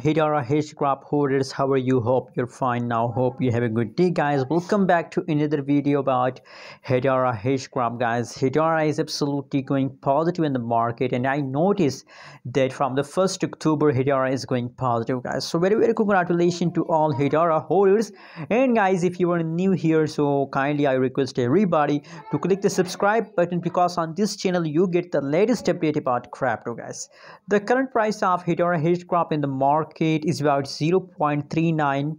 Hedera Hashgraph holders, how are you? Hope you're fine now. Hope you have a good day, guys. Welcome back to another video about Hedera Hashgraph, guys. Hedera is absolutely going positive in the market, and I noticed that from the 1st October, Hedera is going positive, guys. So very congratulations to all Hedera holders. And guys, if you are new here, so kindly I request everybody to click the subscribe button, because on this channel you get the latest update about crypto, guys. The current price of Hedera Hashgraph in the market is about 0.395841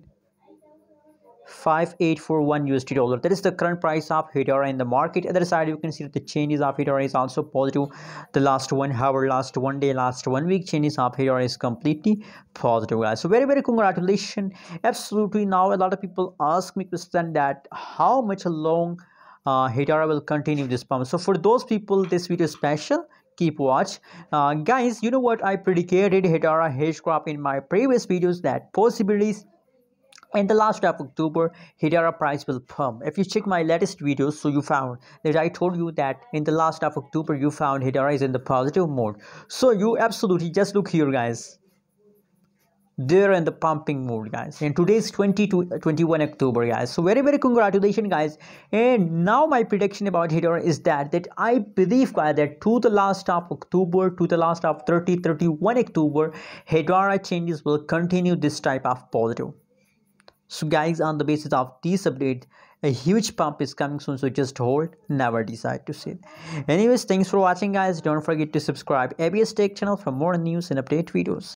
USD dollar. That is the current price of Hedera in the market. Other side, you can see that the changes of Hedera is also positive. The last 1 hour, last 1 day, last 1 week changes of Hedera is completely positive, guys. So very congratulations. Absolutely. Now a lot of people ask me question that how much long Hedera will continue this pump. So for those people, this video is special. Keep watch, guys. You know what, I predicated Hedera Hashgraph in my previous videos that possibilities in the last of October Hedera price will pump. If you check my latest videos, so you found that I told you that in the last of October you found Hedera is in the positive mode. So you absolutely just look here, guys. They're in the pumping mode, guys, and today's 21 October, guys. So very congratulations, guys. And now my prediction about Hedera is that I believe, guys, that to the last of October, to the last of 31 October, Hedera changes will continue this type of positive. So guys, on the basis of this update, a huge pump is coming soon, so just hold, never decide to sell. Anyways, thanks for watching, guys. Don't forget to subscribe ABS Tech channel for more news and update videos.